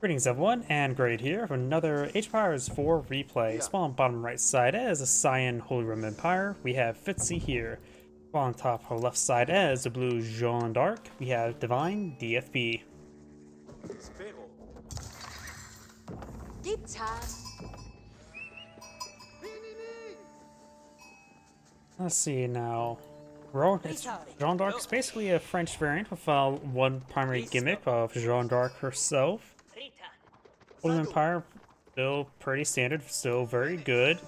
Greetings everyone, and Grade here for another Age of Empires 4 replay. Spawn on bottom right side as a Cyan Holy Roman Empire, we have Fitzyhere. Spawn on top left side as the blue Jeanne d'Arc, we have Divine DFP. Let's see now. Jeanne d'Arc is basically a French variant with one primary gimmick of Jeanne d'Arc herself. Holy Empire, still pretty standard, still very good.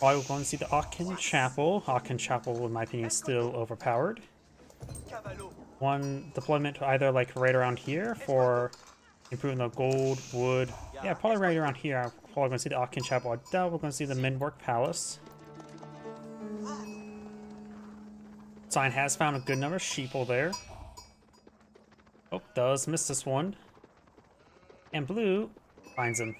I would want to see the Aachen Chapel. Aachen Chapel, in my opinion, is still overpowered. One deployment either like right around here for improving the gold, wood. Yeah, probably right around here. I'm probably going to see the Aachen Chapel. I doubt we're going to see the Meinwerk Palace. Cyan has found a good number of sheeple there. Oh, does miss this one. And blue finds him.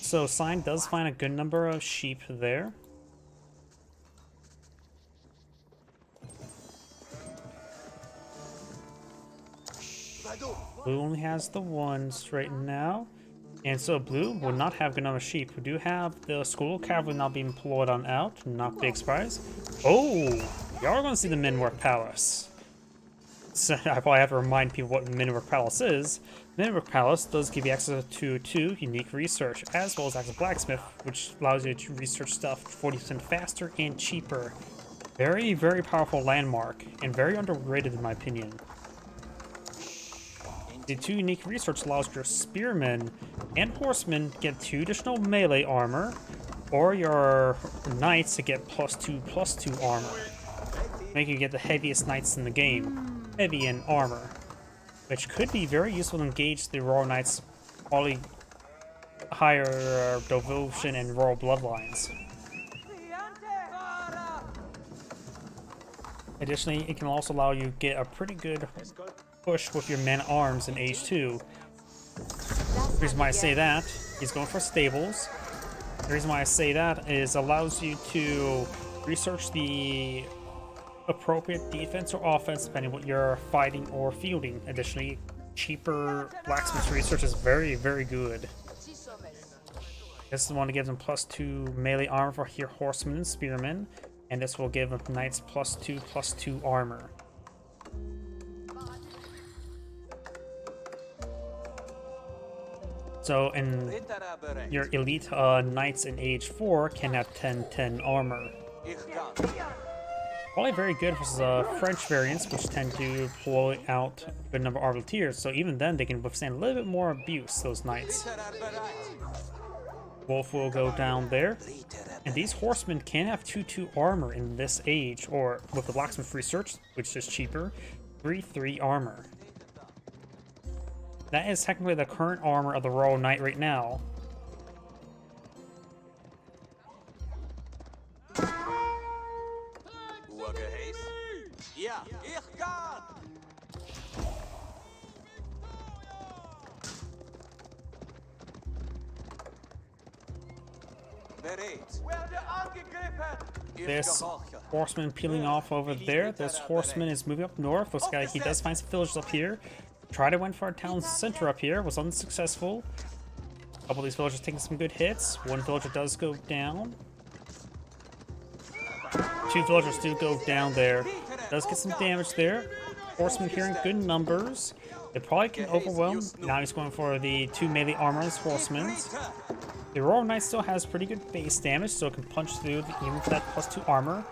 So Cyan does find a good number of sheep there. Blue only has the ones right now. And so blue will not have good number of sheep. We do have the school cavalry not being employed on out. Not big surprise. Oh, y'all are going to see the Meinwerk Palace. So I probably have to remind people what Meinwerk Palace is. Meinwerk Palace does give you access to two unique research, as well as access to Blacksmith, which allows you to research stuff 40% faster and cheaper. Very, very powerful landmark, and very underrated in my opinion. The two unique research allows your spearmen and horsemen to get 2 additional melee armor, or your knights to get +2/+2 armor, making you get the heaviest knights in the game. Heavy in armor, which could be very useful to engage the Royal Knights, probably higher devotion and Royal bloodlines. Additionally, it can also allow you to get a pretty good push with your Man Arms in Age 2. The reason why I say that, he's going for stables. The reason why I say that is allows you to research the appropriate defense or offense depending on what you're fighting or fielding. Additionally, cheaper blacksmith's research is very, very good. This is the one that gives them +2 melee armor for your horsemen and spearmen, and this will give knights +2/+2 armor. So, and your elite knights in Age 4 can have 10/10 armor. Probably very good versus French variants, which tend to deploy out a good number of Arbaleteers, so even then they can withstand a little bit more abuse, those knights. Wolf will go down there, and these horsemen can have 2/2 armor in this age, or with the blacksmith research, which is cheaper, 3/3 armor. That is technically the current armor of the Royal Knight right now. This horseman peeling off over there. This horseman is moving up north. This guy, he does find some villages up here. Tried to win for our town center up here, was unsuccessful. A couple of these villagers taking some good hits. One villager does go down. 2 villagers do go down there. Does get some damage there. Horseman here in good numbers. They probably can overwhelm. Now he's going for the 2 melee armorless horsemen. The Royal Knight still has pretty good base damage, so it can punch through even for that +2 armor.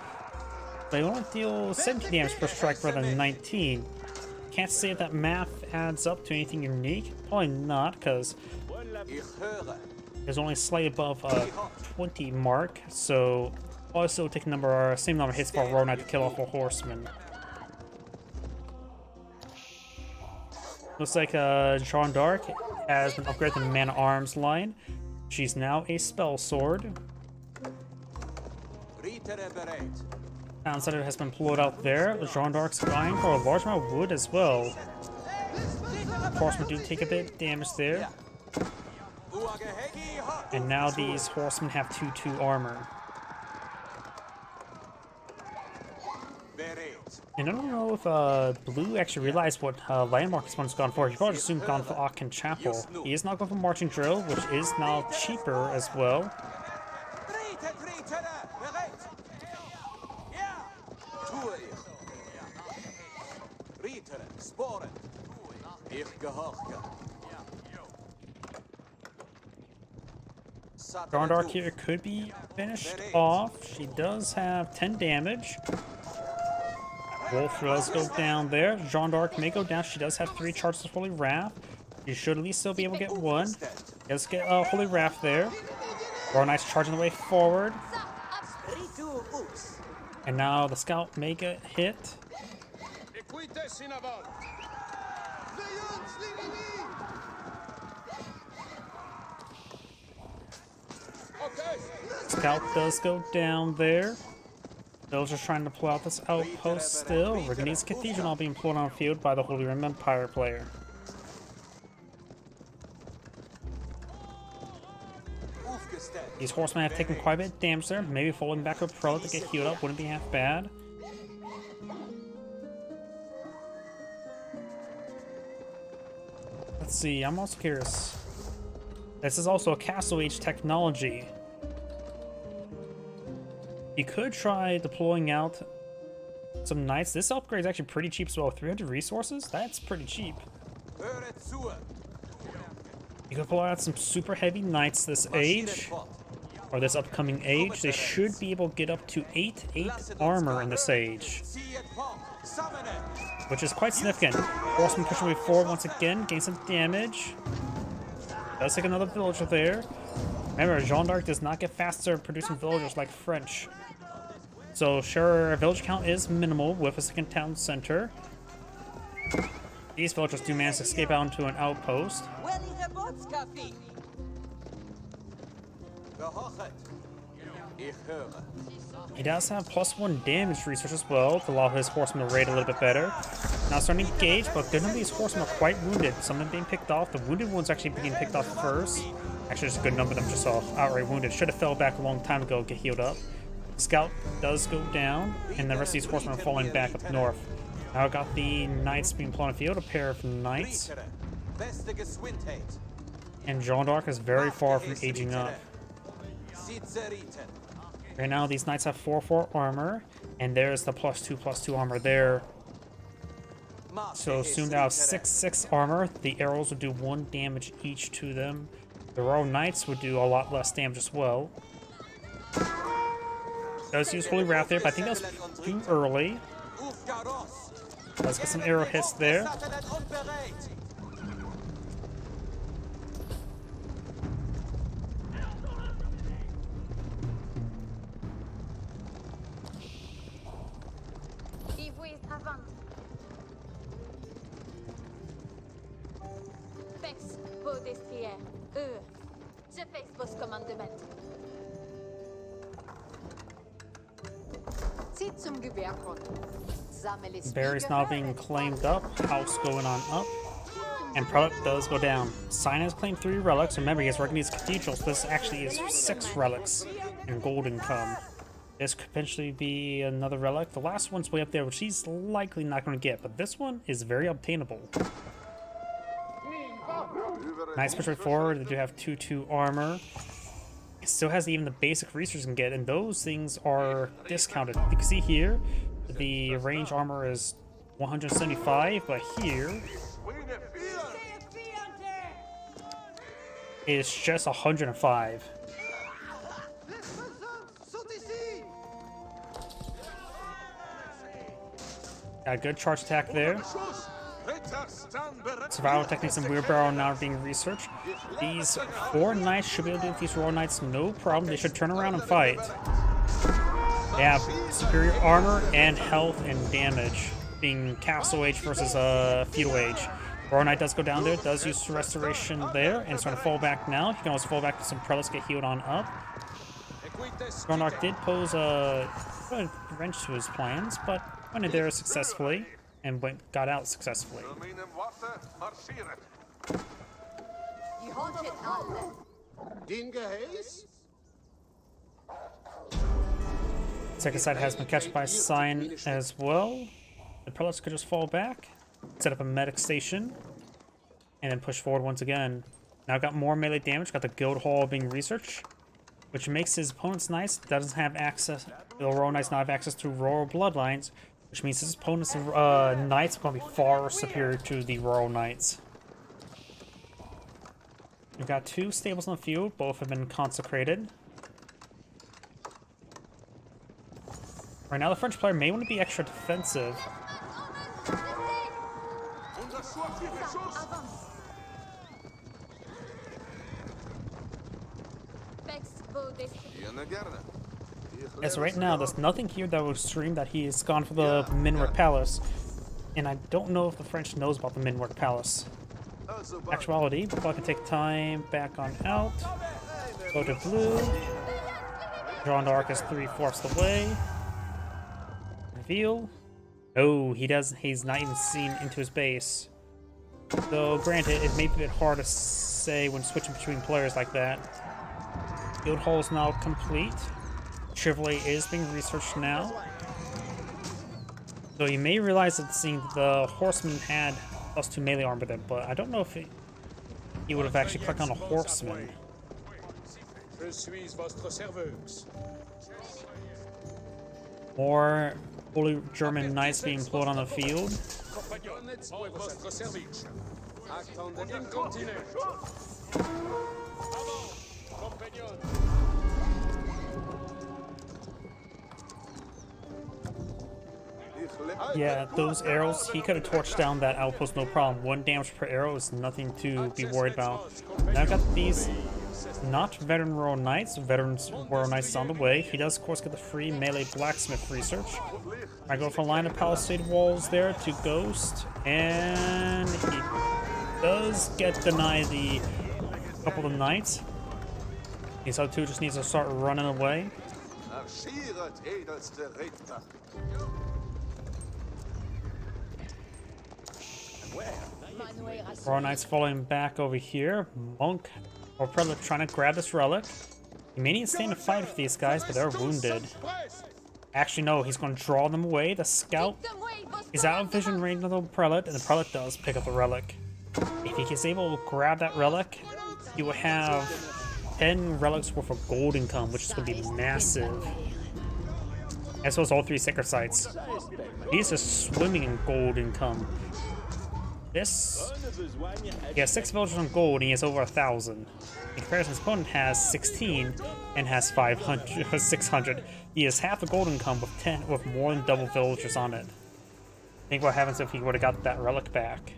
They only deal 17 damage per strike rather than 19. Can't say if that math adds up to anything unique. Probably not, because there's only slightly above a 20 mark, so also take number same number of hits for a Royal Knight to kill off a horseman. Looks like Jeanne d'Arc has been upgraded to the Man Arms line. She's now a spell sword. Town center has been pulled out there. Jeanne d'Arc's dying for a large amount of wood as well. Horsemen do take a bit of damage there. And now these horsemen have 2/2 armor. And I don't know if Blue actually realized what landmark this one's gone for. He probably assumed gone for Aachen Chapel. He is not going for Marching Drill, which is now cheaper as well. Jeanne d'Arc here could be finished off. She does have 10 damage. Wolf does go down there. Jeanne d'Arc may go down. She does have 3 charges of Holy Wrath. She should at least still be able to get one. Let's get Holy Wrath there. Royal Knights charging the way forward. And now the Scout may get hit. Scout does go down there. Those are trying to pull out this outpost still. Regnitz Cathedral now being pulled on field by the Holy Roman Empire player. These horsemen have taken quite a bit of damage there. Maybe folding back with Prelate to get healed up wouldn't be half bad. Let's see, I'm also curious. This is also a Castle Age technology. You could try deploying out some knights. This upgrade is actually pretty cheap as well. 300 resources? That's pretty cheap. You could pull out some super heavy knights this age, or this upcoming age. They should be able to get up to 8/8 armor in this age, which is quite significant. Horseman pushing way forward once again, gain some damage. Does take another villager there. Remember, Jeanne d'Arc does not get faster at producing villagers like French. So sure, our village count is minimal with a second town center. These villagers do manage to escape out into an outpost. He does have +1 damage research as well to allow his horsemen to raid a little bit better. Now starting to engage, but good enough these horsemen are quite wounded. Some of them being picked off. The wounded ones actually being picked off first. Actually, there's a good number of them just off outright wounded. Should have fell back a long time ago, get healed up. Scout does go down, and the rest of these horsemen are falling back up north. Now I've got the knights being pulled on the field, a pair of knights. And Jeanne d'Arc is very far from aging up. Right now, these knights have 4/4 armor, and there's the +2/+2 armor there. So soon they'll have 6/6 armor. The arrows will do 1 damage each to them. The Royal Knights would do a lot less damage as well. Does use Holy Wrath there, but I think that was too early. Let's get some arrow hits there. Barry's now being claimed up, house going on up, and Prelate does go down. Cyan has claimed 3 relics. Remember, he has Regnitz Cathedral, so this actually is 6 relics in gold income. This could potentially be another relic. The last one's way up there, which he's likely not going to get, but this one is very obtainable. Nice push right forward. They do have 2/2 armor. It still has even the basic research you can get, and those things are discounted. You can see here, the range armor is 175, but here it's just 105. Got a good charge attack there. Survival techniques and wheelbarrow now being researched. These 4 knights should be able to deal with these Royal Knights no problem. They should turn around and fight. They have superior armor and health and damage, being Castle Age versus Feudal Age. Royal Knight does go down there, does use Restoration there, and it's going to fall back now. You can always fall back to some Prelates, get healed on up. Jeanne d'Arc did pose a wrench to his plans, but went in there successfully and got out successfully. Second side has been captured by Cyan as well. The prelates could just fall back, set up a medic station, and then push forward once again. Now I've got more melee damage, got the guild hall being researched, which makes his opponent's knights doesn't have access. The royal knights not have access to royal bloodlines, which means his opponent's knights are going to be far superior to the royal knights. We've got two stables on the field, both have been consecrated. Right now the French player may want to be extra defensive. As right now, there's nothing here that will stream that he has gone for the Meinwerk Palace. And I don't know if the French knows about the Meinwerk Palace. In actuality, before I can take time, back on out. Go to blue. Jeanne d'Arc is 3/4 the way. Reveal. Oh, he doesn't. He's not even seen into his base. Though, granted, it may be a bit hard to say when switching between players like that. Guild hall is now complete. Chivalry is being researched now. Though you may realize that seeing the horseman had plus 2 melee armor there, but I don't know if he would have actually clicked on a horseman. More Holy German Knights being employed on the field. Yeah, those arrows, he could have torched down that outpost no problem. 1 damage per arrow is nothing to be worried about. Now I've got these not veteran royal knights. Veterans royal knights is on the way. He does, of course, get the free melee blacksmith research. I go for a line of palisade walls there to ghost, and he does get denied the couple of knights. These other two just needs to start running away. Royal Knights falling back over here. Monk or Prelate trying to grab this relic. He may need to stay in a fight for these guys, but they're wounded. Actually, no, he's going to draw them away. The scout is out of vision range of the Prelate, and the Prelate does pick up the relic. If he is able to grab that relic, he will have 10 relics worth of gold income, which is going to be massive. As well as all 3 sacred sites. He's just swimming in gold income. This, he has 6 villagers on gold and he has over 1,000. In comparison, his opponent has 16 and has 600. He has half the gold income with 10, with more than double villagers on it. Think what happens if he would have got that relic back.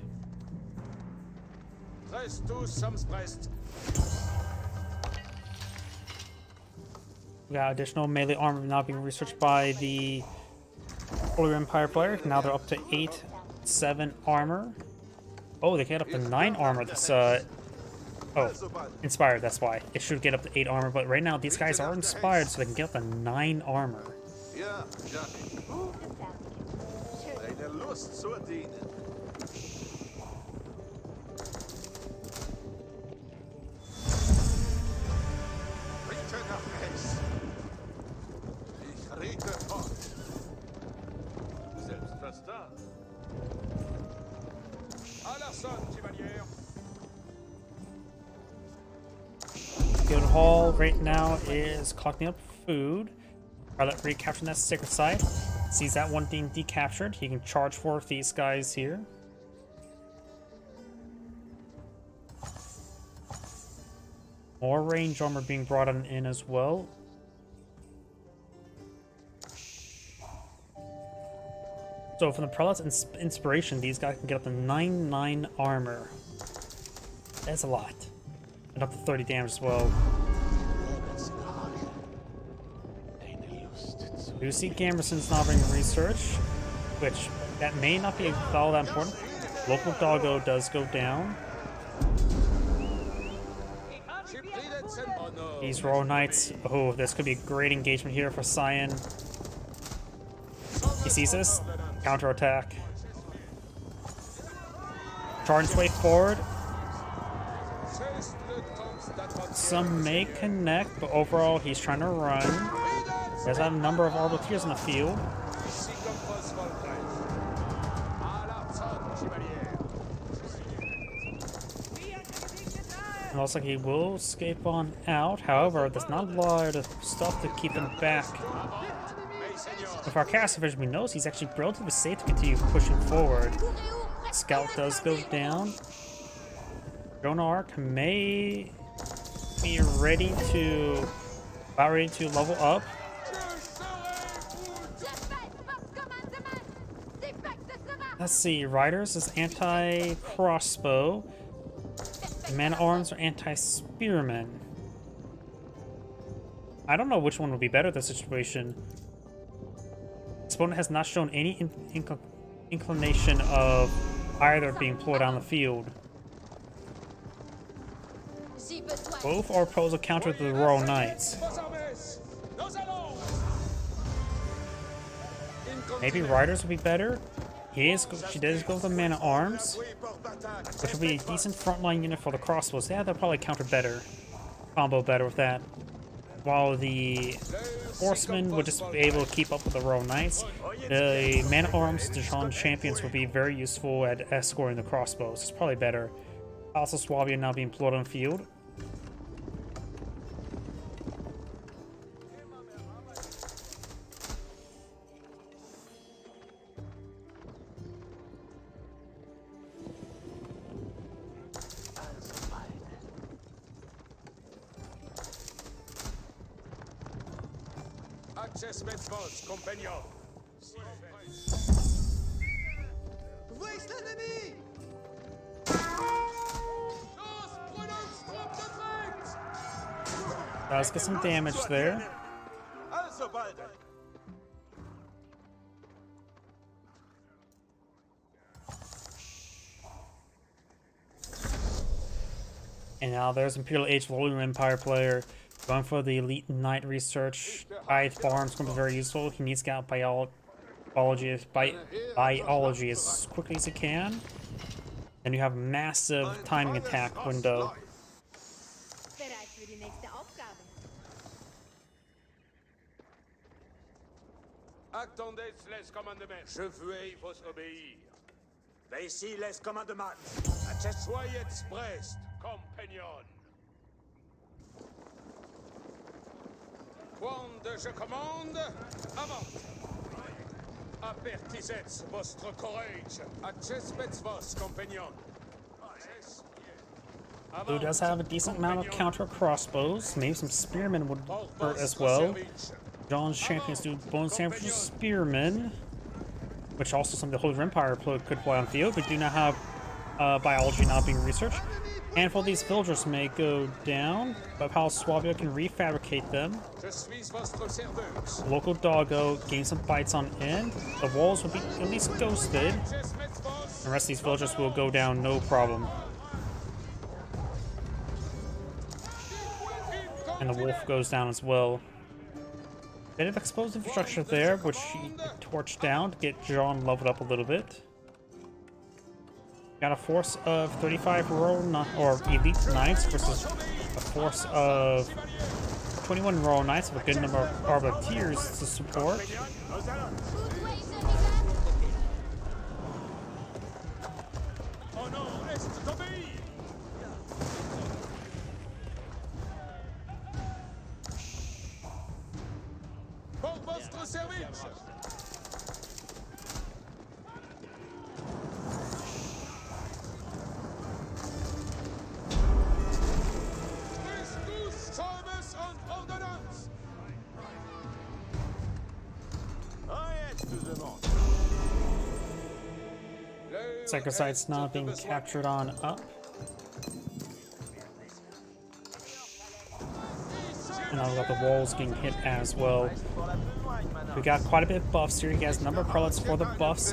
We got additional melee armor now being researched by the Holy Empire player. Now they're up to 8, 7 armor. Oh, they get up to 9 armor. This, oh, inspired. That's why it should get up to 8 armor. But right now, these guys are inspired, so they can get up to 9 armor. Guild hall right now is collecting up food. Prelate recapturing that sacred site. Sees that one being decaptured. He can charge for these guys here. More range armor being brought on in as well. So from the prelate's inspiration, these guys can get up to 9/9 armor. That's a lot. And up to 30 damage as well. You see Gamerson's not bringing research, which that may not be all that important. Local doggo does go down. These royal knights, oh, this could be a great engagement here for Cyan. He sees this. Counterattack. Charge way forward. Some may connect, but overall he's trying to run. There's a number of Arbaleteers in the field. and looks like he will escape on out. However, there's not a lot of stuff to keep him back. With our Castlefridge, we notice he's actually relatively safe to continue pushing forward. Scout does go down. Joan of Arc may be ready to level up. Let's see, Riders is anti-crossbow. Man Arms are anti-spearmen. I don't know which one would be better in this situation. This opponent has not shown any inclination of either being ployed on the field. Both are pros of counter to the Royal Knights. Maybe Riders would be better. She does go with the Man at Arms, which will be a decent frontline unit for the crossbows. Yeah, they'll probably counter better, combo better with that. While the Horsemen would just be able to keep up with the Royal Knights, the Man at Arms, Dijon Champions would be very useful at escorting the crossbows. It's probably better. Also, Swabia now being employed on the field. Let's get some damage there. And now there's Imperial Age of Holy Roman Empire player. Going for the Elite Knight research. Tithe Farm's going to be very useful. He needs to get out biology as quickly as he can. And you have massive timing attack window. Who does have a decent amount of counter crossbows. Maybe some spearmen would hurt as well. John's champions do bone sandwiches, spearmen, which also some of the Holy Roman Empire could play on field, but do not have biology not being researched. And for these villagers may go down, but Palace of Swabia can refabricate them. Local doggo gains some bites on end. The walls will be at least ghosted. The rest of these villagers will go down no problem. And the wolf goes down as well. Bit of explosive structure there, which she torched down to get Jeanne leveled up a little bit. Got a force of 35 Royal or Elite Knights versus a force of 21 Royal Knights with a good number of Arbaleteers to support. Sacred Site's not being captured on up. And now we got the walls getting hit as well. We got quite a bit of buffs here. He has a number of prelates for the buffs,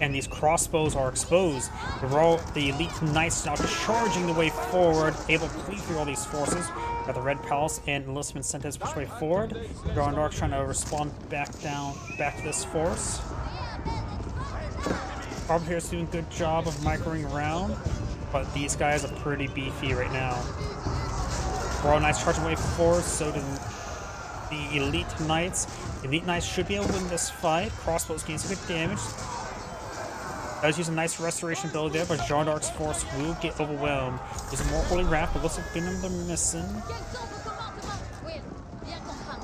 and these crossbows are exposed. The Elite Knights now charging the way forward, able to cleave through all these forces. We got the Red Palace and enlistment incentives push way forward. Jeanne d'Arc trying to respond back down, back to this force. Arbaleteers doing a good job of microing around, but these guys are pretty beefy right now. Royal Knights charging way forward, so do the Elite Knights. Elite Knights should be able to win this fight. Crossbows gain some good damage. Does use a nice restoration ability there, but Jeanne d'Arc's force will get overwhelmed. There's more Holy Wrath, but looks like Venom they're missing.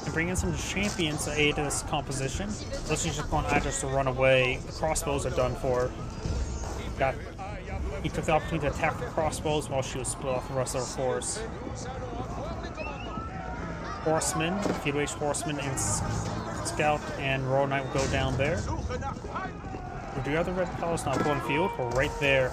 And bring in some champions to aid this composition. Unless you just want Idris to run away. The crossbows are done for. He took the opportunity to attack the crossbows while she was split off the rest of her force. Horsemen, Feudwage Horsemen and Scout and Royal Knight will go down there. We do have the Red Palace now going field. We're right there.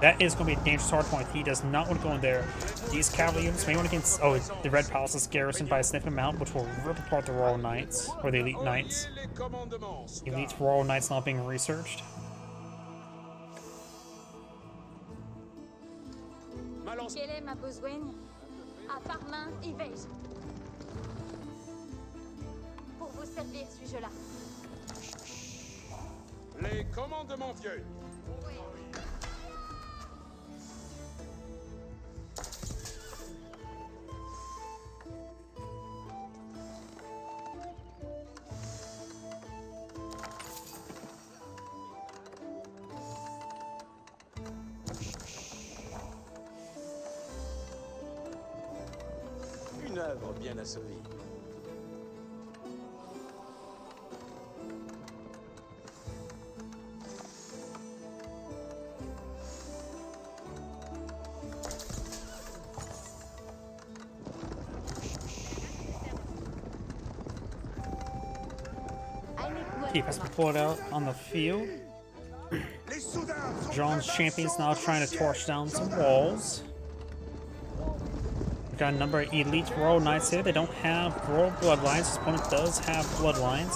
That is going to be a dangerous hard point. He does not want to go in there. These cavalry units may want to get... Oh, the Red Palace is garrisoned by a significant amount, which will rip apart the Royal Knights, or the Elite Knights. The Elite Royal Knights not being researched. Les commandements vieux. Une œuvre bien assommée. Has been pulled out on the field. Jeanne's champions now trying to torch down some walls. We've got a number of elite royal knights here. They don't have royal bloodlines. This opponent does have bloodlines.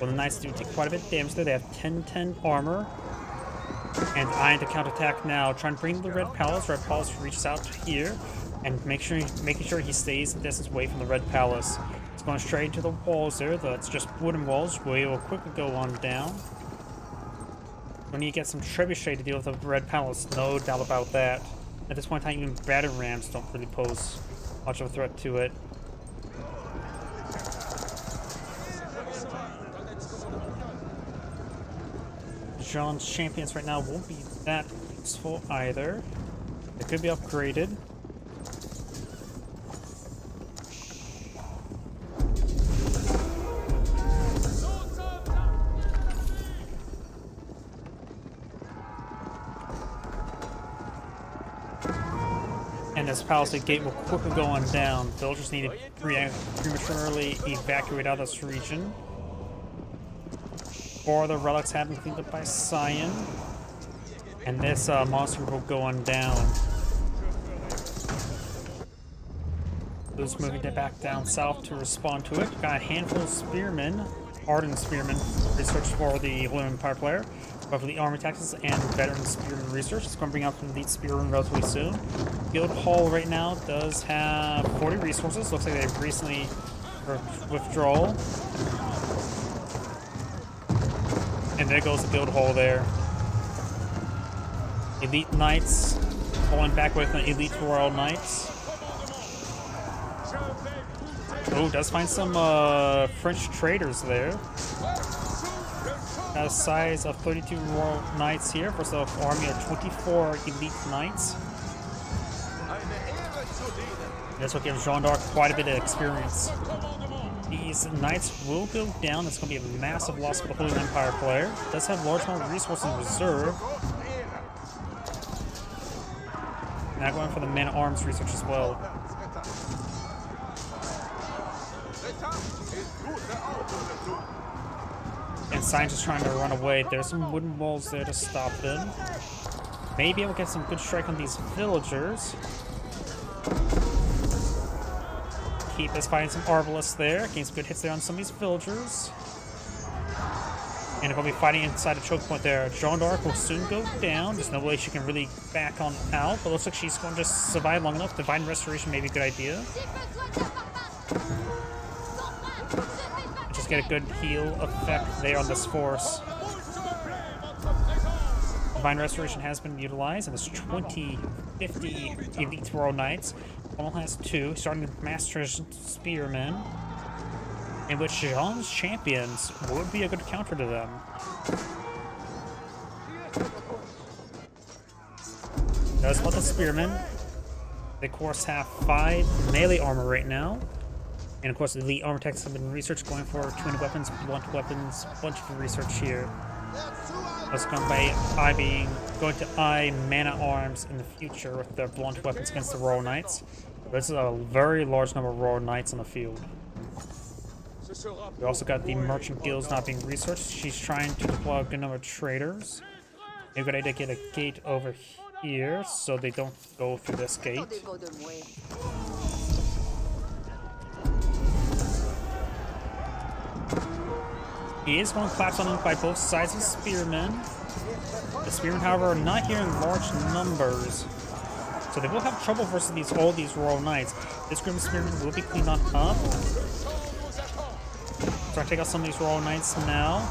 Well, the knights do take quite a bit of damage there. They have 10-10 armor. And eyeing to counterattack now. Trying to bring the Red Palace. Red Palace reaches out here and making sure he stays a distance away from the Red Palace. It's going straight into the walls there. That's just wooden walls. We will quickly go on down. We need to get some Trebuchet to deal with the Red Palace. No doubt about that. At this point in time, even Battering Rams don't really pose much of a threat to it. Jeanne's champions right now won't be that useful either. They could be upgraded. This palisade gate will quickly go on down. Villagers need to prematurely evacuate out of this region. Four other relics have been cleaned up by Cyan. And this monster will go on down. Those moving back down south to respond to it. Got a handful of spearmen, ardent spearmen, research for the Holy Roman Empire player. But for the army taxes and veteran spearmen research, it's going to bring out some elite spearmen relatively soon. Guild hall right now does have 40 resources. Looks like they've recently withdrawal. And there goes the guild hall there. Elite knights pulling back away from the elite royal knights. Oh, does find some French traders there. Got a size of 32 royal knights here versus an army of 24 elite knights. This will give Jeanne d'Arc quite a bit of experience. These knights will go down. It's going to be a massive loss for the Holy Empire player. Does have large amount of resources in reserve. Now going for the Man Arms research as well. And Cyan's just trying to run away. There's some wooden walls there to stop them. Maybe able to get some good strike on these villagers. Keep is fighting some arbalists there. Getting some good hits there on some of these villagers. And they'll be fighting inside a choke point there. Jeanne d'Arc will soon go down. There's no way she can really back on out. But looks like she's going to just survive long enough. Divine Restoration may be a good idea. Get a good heal effect there on this force. Divine Restoration has been utilized, and there's 50 elite royal knights. All has 2, starting with master spearmen, in which Jeanne's champions would be a good counter to them. Those with the spearmen. They of course have 5 melee armor right now. And of course the armor techs have been researched, going for two-handed weapons, blunt weapons, bunch of research here. That's gone by I being going to eye Man Arms in the future with their blunt weapons against the Royal Knights. This is a very large number of Royal Knights on the field. We also got the Merchant Guilds not being researched. She's trying to deploy a good number of traders. They're going to get a gate over here so they don't go through this gate. He is going to collapse on him by both sides of spearmen. The spearmen, however, are not here in large numbers, so they will have trouble versus these all these Royal Knights. This group of spearmen will be cleaned on up. Try to take out some of these Royal Knights now.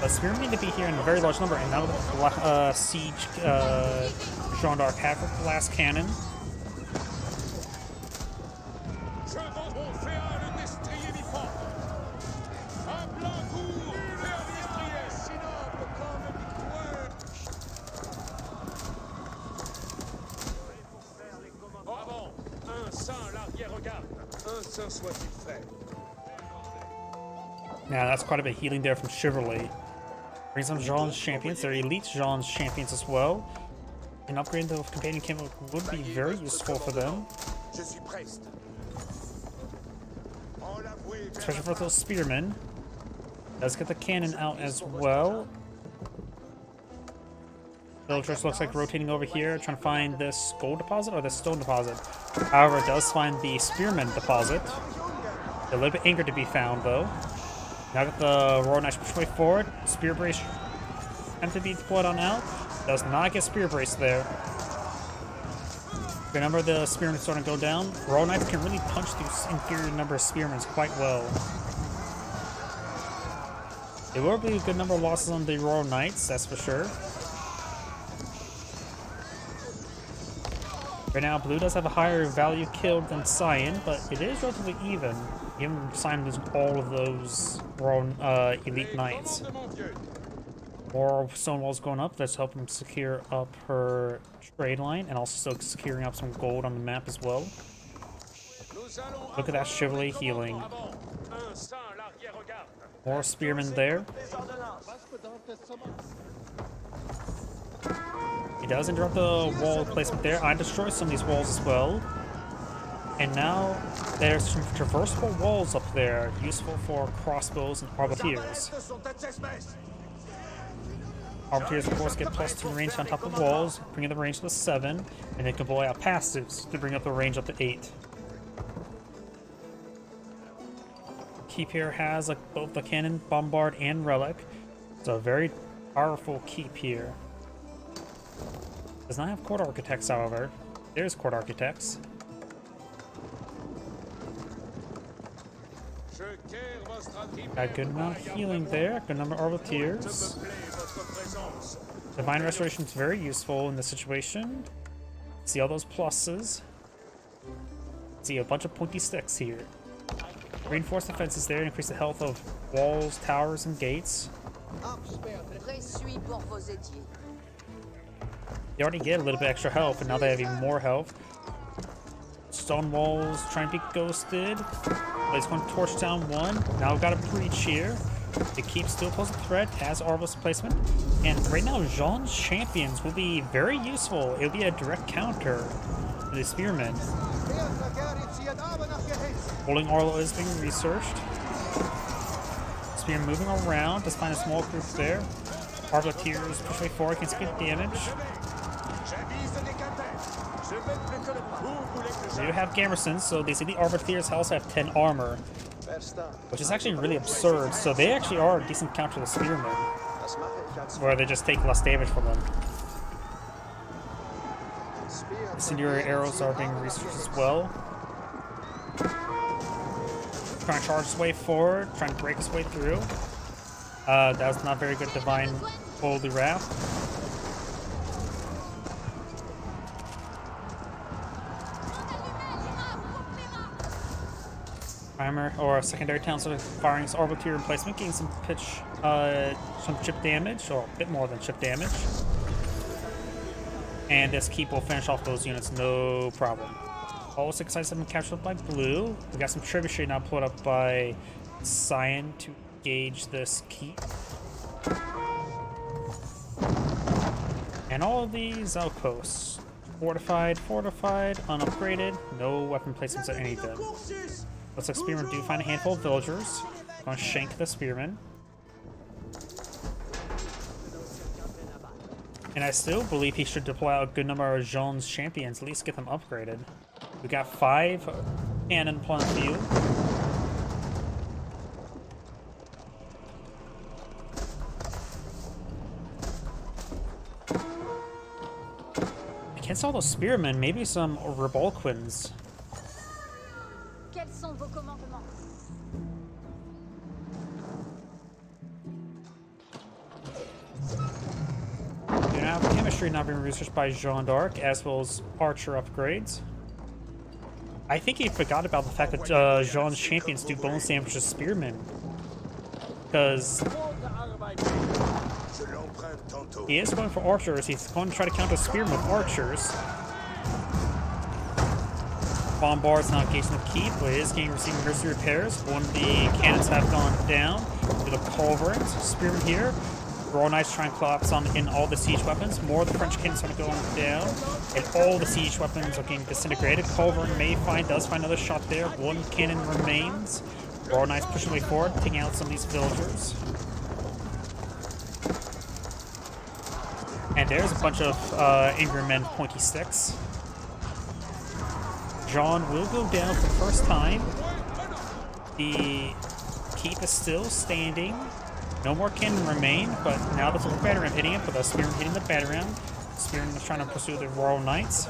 But spearmen need to be here in a very large number, and now siege Jeanne d'Arc had with the last cannon. Yeah, that's quite a bit of healing there from Chivalry. Bring some Jeanne's champions. They're elite Jeanne's champions as well. An upgrade to companion camp would be very useful for them, especially for those spearmen. Let's get the cannon out as well. Villagers looks like rotating over here, trying to find this gold deposit or this stone deposit. However, it does find the spearmen deposit. A little bit angered to be found though. Now that the Royal Knights push way forward, Spear Brace attempted to be deployed on out. Does not get Spear Brace there. Remember, the spearmen starting to go down. Royal Knights can really punch these inferior number of spearmen quite well. There will be a good number of losses on the Royal Knights, that's for sure. Right now, blue does have a higher value killed than Cyan, but it is relatively even. Even Cyan losing all of those elite knights. More stone walls going up. Let's help him secure up her trade line, and also securing up some gold on the map as well. Look at that Chivalry healing. More spearmen there. He does interrupt the wall placement there. I destroy some of these walls as well. And now there's some traversable walls up there, useful for crossbows and arbaleteers. Arbaleteers, of course, get plus 2 range on top of the walls, bringing the range to 7, and they can blow out passives to bring up the range up to 8. Keep here has both the cannon, bombard, and relic. It's a very powerful keep here. Does not have Court Architects, however. There's Court Architects. Got a good amount of healing there, good number of Arbaleteers. Divine Restoration is very useful in this situation. See all those pluses. See a bunch of pointy sticks here. Reinforced Defenses there, increase the health of walls, towers, and gates. They already get a little bit extra health, and now they have even more health. Stone walls trying to be ghosted. Place one torch down one. Now we've got a breach here. The keep still poses a threat, has Arbal's placement. And right now, Jeanne's champions will be very useful. It'll be a direct counter for the spearmen. Holding Arlo is being researched. Spear moving around to find a small group there. Arbaleteers push way forward, can get damage. They do have Gamersons, so they see the Arbaleteers also have 10 armor, which is actually really absurd, so they actually are a decent counter to the spearmen, where they just take less damage from them. The incendiary arrows are being researched as well. Trying to charge his way forward, trying to break his way through. That was not very good. Divine Holy Wrath. Or a secondary town, sort of firing his Arbaleteer replacement, getting some pitch, some chip damage, or a bit more than chip damage. And this keep will finish off those units, no problem. All 6 sites have been captured up by blue. We got some trebuchet now pulled up by Cyan to gauge this keep. And all of these outposts. Fortified, fortified, unupgraded, no weapon placements at any time. Looks like spearmen do find a handful of villagers. Gonna shank the spearmen. And I still believe he should deploy out a good number of Jeanne's champions, at least get them upgraded. We got 5 cannon upon the field. Against all those spearmen, maybe some Rebalquins. Not being researched by Jeanne d'Arc, as well as archer upgrades. I think he forgot about the fact that Jeanne's champions do bonus damage to spearmen, because he is going for archers. He's going to try to counter spearmen with archers. Bombard's not engaging the keep, but it is getting receiving mercy repairs. One of the cannons have gone down. With a culverin, spearmen here. Royal Knights trying to claw up some in all the siege weapons. More of the French cannons are going down, and all the siege weapons are getting disintegrated. Culverin does find another shot there. One cannon remains. Royal Knights pushing way forward, taking out some of these villagers. And there's a bunch of angry men, pointy sticks. Jeanne will go down for the first time. The keep is still standing. No more cannon remain, but now there's a battering ram hitting it, but the spearman hitting the battering ram. Spearman is trying to pursue the Royal Knights.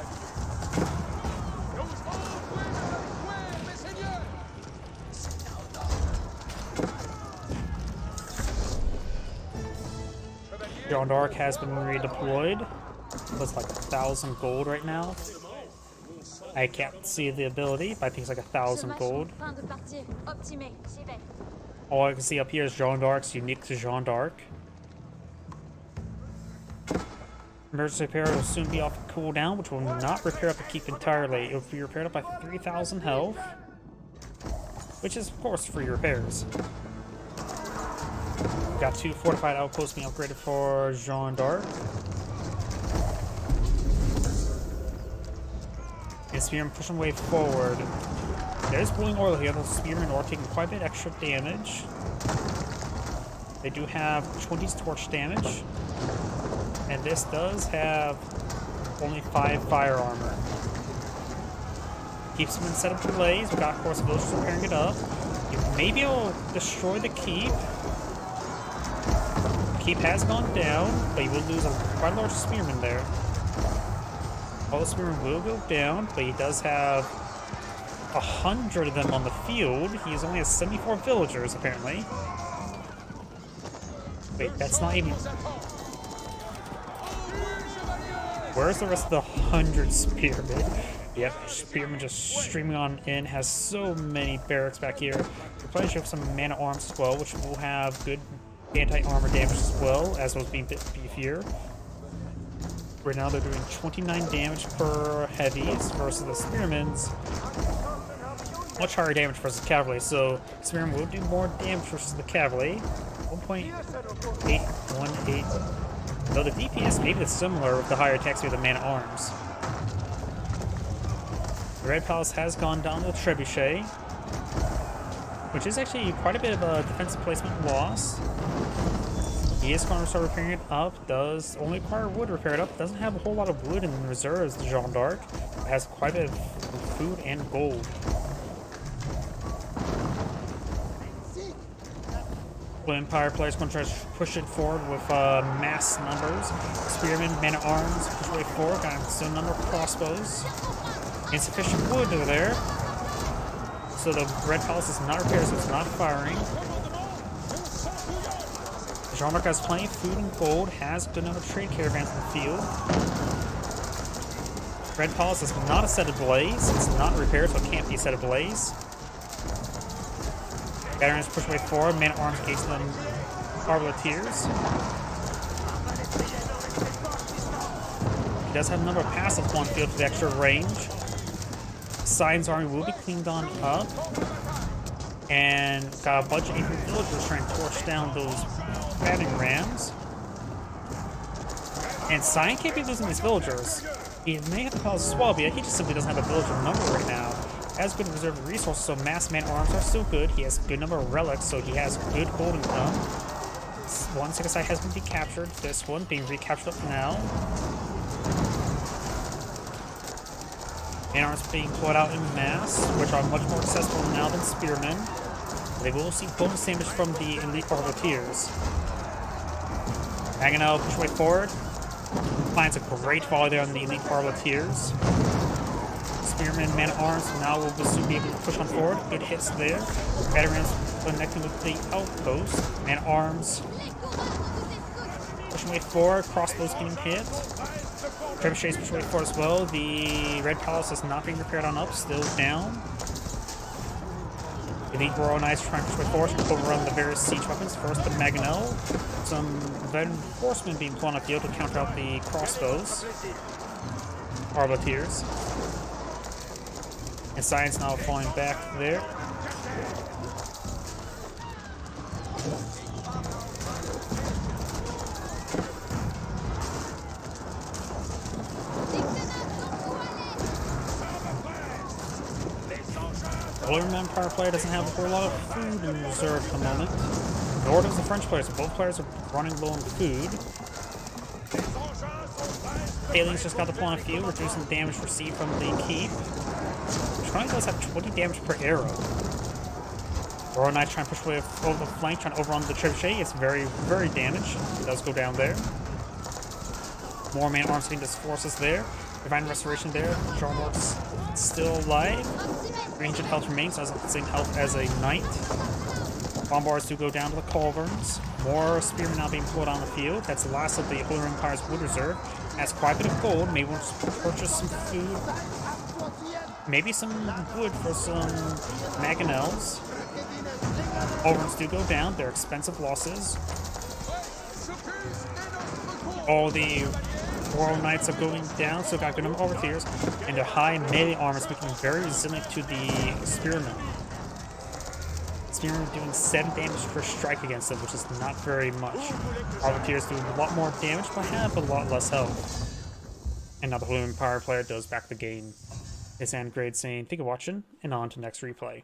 Jeanne d'Arc has been redeployed. That's like 1,000 gold right now. I can't see the ability, but I think it's like 1,000 gold. All I can see up here is Jeanne d'Arc's unique to Jeanne d'Arc. Emergency repair will soon be off cooldown, which will not repair up the keep entirely. It will be repaired up by 3,000 health, which is, of course, free repairs. We've got 2 fortified outposts being upgraded for Jeanne d'Arc. And Spearman pushing way forward. There's boiling oil here. Those spearmen are taking quite a bit extra damage. They do have 20's torch damage. And this does have only 5 fire armor. Keeps them in setup delays. We've got, of course, villagers repairing it up. Maybe it'll destroy the keep. The keep has gone down, but you will lose quite a large spearman there. All the spearmen will go down, but he does have 100 of them on the field. He only has 74 villagers, apparently. Wait, that's not even... Where's the rest of the 100 spearmen? Yep, spearmen just streaming on in. Has so many barracks back here. We're playing with some Man Arms as well, which will have good anti-armor damage as well, as well as being a bit beefier. Right now they're doing 29 damage per heavies versus the spearmen's. Much higher damage versus cavalry, so Spearman will do more damage versus the cavalry. 1.818. Though the DPS may be similar with the higher attacks with the Man at Arms. The Red Palace has gone down with Trebuchet, which is actually quite a bit of a defensive placement loss. He is going to start repairing it up. Does only require wood to repair it up. Doesn't have a whole lot of wood in reserves, the Jeanne d'Arc. Has quite a bit of food and gold. Empire players going to try to push it forward with mass numbers. Spearmen, men at arms, push way forward. Got a certain number of crossbows. Insufficient wood over there. So the Red Palace is not repaired, so it's not firing. Jeanne d'Arc has plenty of food and gold, has good number of trade caravans in the field. Red Palace is not a set of blaze, it's not repaired, so it can't be a set of blaze. Veterans push way forward, man at arms engaging them Arbaleteers. It does have a number of passives on field with extra range. Cyan's army will be cleaned on up. And got a bunch of Ancient Villagers trying to torch down those Battering Rams. And Cyan can't be losing these Villagers. He may have to call Swabia. He just simply doesn't have a Villager number right now. Has good reserve resources, so mass man arms are still good. He has a good number of relics, so he has good golden thumb. One Sacred Site has been decaptured. This one being recaptured up now. Man arms being pulled out in mass, which are much more accessible now than spearmen. They will see bonus damage from the elite Arbaleteers. Mangonel push way forward. Finds a great volley there on the elite Arbaleteers. Spearman man at arms now will soon be able to push on forward. Good hits there. Veterans connecting with the outpost. Man at arms pushing way forward. Crossbows getting hit. Trebuchet is pushing way forward as well. The Red Palace is not being repaired on up, still down. Elite Royal Knights trying to push way forward, overrun the various siege weapons. First the Mangonel. Some reinforcement being pulled on the field to counter out the crossbows. Arbaleteers. And Cyan's now falling back there. The Holy Roman Empire player doesn't have a whole lot of food in reserve at the moment. Nor does the French player, so both players are running low on food. Aliens just got the point of view, reducing the damage received from the keep. Trying does have 20 damage per arrow. Royal Knight trying to push away over the flank, trying to overrun the Trebuchet. It's very, very damaged. It does go down there. More man arms being forces there. Divine Restoration there. Jarmark's still alive. Ancient health remains, doesn't have the same health as a knight. Bombards do go down to the culverins. More spearmen now being pulled on the field. That's the last of the Holy Roman Empire's wood reserve. Has quite a bit of gold. May want to purchase some food. Maybe some wood for some mangonels. Overruns do go down. They're expensive losses. All the Royal Knights are going down, so got good number of Arbaleteers. And their high melee armor is becoming very resilient to the Spearmen. Spearmen are doing 7 damage per strike against them, which is not very much. Arbaleteers do a lot more damage, but have a lot less health. And now the Holy Empire player does back the game. It's Ann Grade saying, thank you for watching, and on to next replay.